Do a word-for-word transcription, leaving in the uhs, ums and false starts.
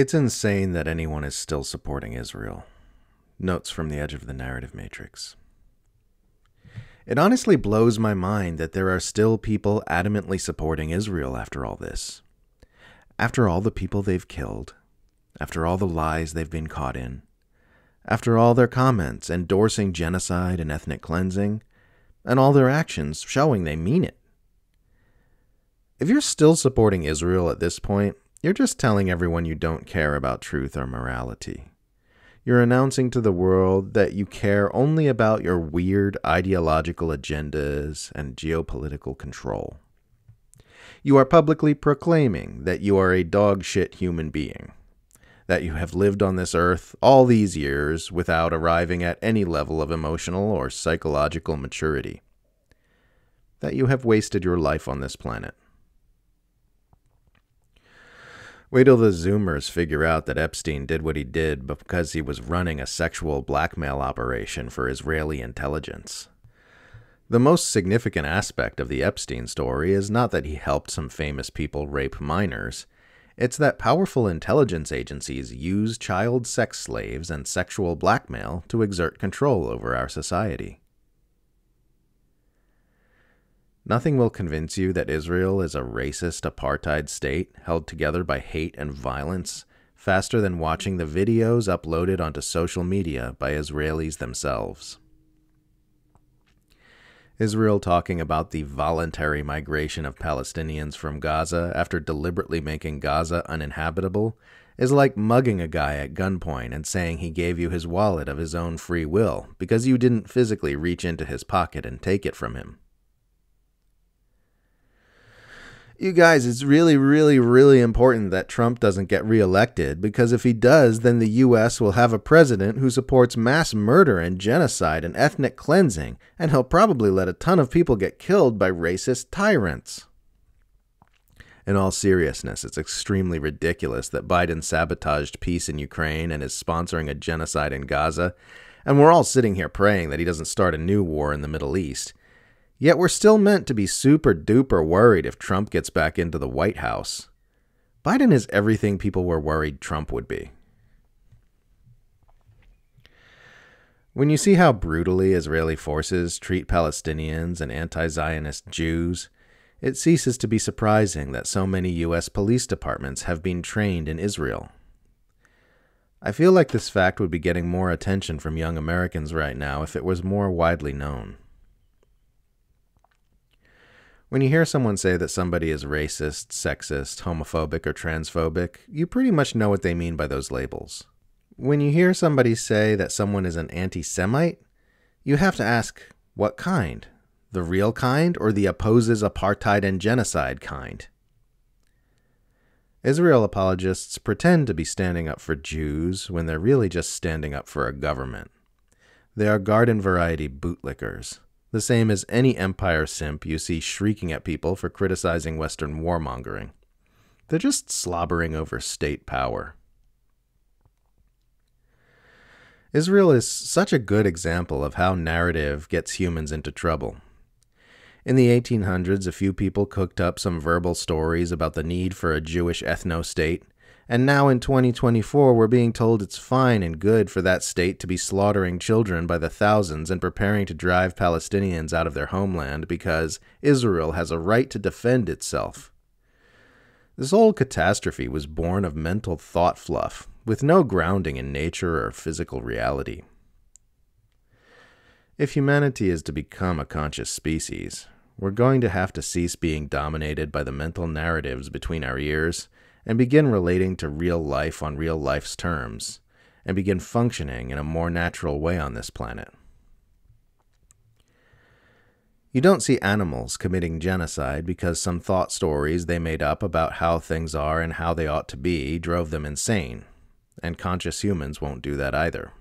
It's insane that anyone is still supporting Israel. Notes from the edge of the narrative matrix. It honestly blows my mind that there are still people adamantly supporting Israel after all this. After all the people they've killed, after all the lies they've been caught in, after all their comments endorsing genocide and ethnic cleansing, and all their actions showing they mean it. If you're still supporting Israel at this point, you're just telling everyone you don't care about truth or morality. You're announcing to the world that you care only about your weird ideological agendas and geopolitical control. You are publicly proclaiming that you are a dog shit human being, that you have lived on this earth all these years without arriving at any level of emotional or psychological maturity, that you have wasted your life on this planet. Wait till the Zoomers figure out that Epstein did what he did because he was running a sexual blackmail operation for Israeli intelligence. The most significant aspect of the Epstein story is not that he helped some famous people rape minors. It's that powerful intelligence agencies use child sex slaves and sexual blackmail to exert control over our society. Nothing will convince you that Israel is a racist apartheid state held together by hate and violence faster than watching the videos uploaded onto social media by Israelis themselves. Israel talking about the voluntary migration of Palestinians from Gaza after deliberately making Gaza uninhabitable is like mugging a guy at gunpoint and saying he gave you his wallet of his own free will because you didn't physically reach into his pocket and take it from him. You guys, it's really, really, really important that Trump doesn't get reelected, because if he does, then the U S will have a president who supports mass murder and genocide and ethnic cleansing, and he'll probably let a ton of people get killed by racist tyrants. In all seriousness, it's extremely ridiculous that Biden sabotaged peace in Ukraine and is sponsoring a genocide in Gaza, and we're all sitting here praying that he doesn't start a new war in the Middle East. Yet we're still meant to be super-duper worried if Trump gets back into the White House. Biden is everything people were worried Trump would be. When you see how brutally Israeli forces treat Palestinians and anti-Zionist Jews, it ceases to be surprising that so many U S police departments have been trained in Israel. I feel like this fact would be getting more attention from young Americans right now if it was more widely known. When you hear someone say that somebody is racist, sexist, homophobic, or transphobic, you pretty much know what they mean by those labels. When you hear somebody say that someone is an anti-Semite, you have to ask, what kind? The real kind or the opposes apartheid and genocide kind? Israel apologists pretend to be standing up for Jews when they're really just standing up for a government. They are garden variety bootlickers. The same as any empire simp you see shrieking at people for criticizing Western warmongering. They're just slobbering over state power. Israel is such a good example of how narrative gets humans into trouble. In the eighteen hundreds, a few people cooked up some verbal stories about the need for a Jewish ethno-state, and now in twenty twenty-four, we're being told it's fine and good for that state to be slaughtering children by the thousands and preparing to drive Palestinians out of their homeland because Israel has a right to defend itself. This whole catastrophe was born of mental thought fluff, with no grounding in nature or physical reality. If humanity is to become a conscious species, we're going to have to cease being dominated by the mental narratives between our ears and begin relating to real life on real life's terms, and begin functioning in a more natural way on this planet. You don't see animals committing genocide because some thought stories they made up about how things are and how they ought to be drove them insane, and conscious humans won't do that either.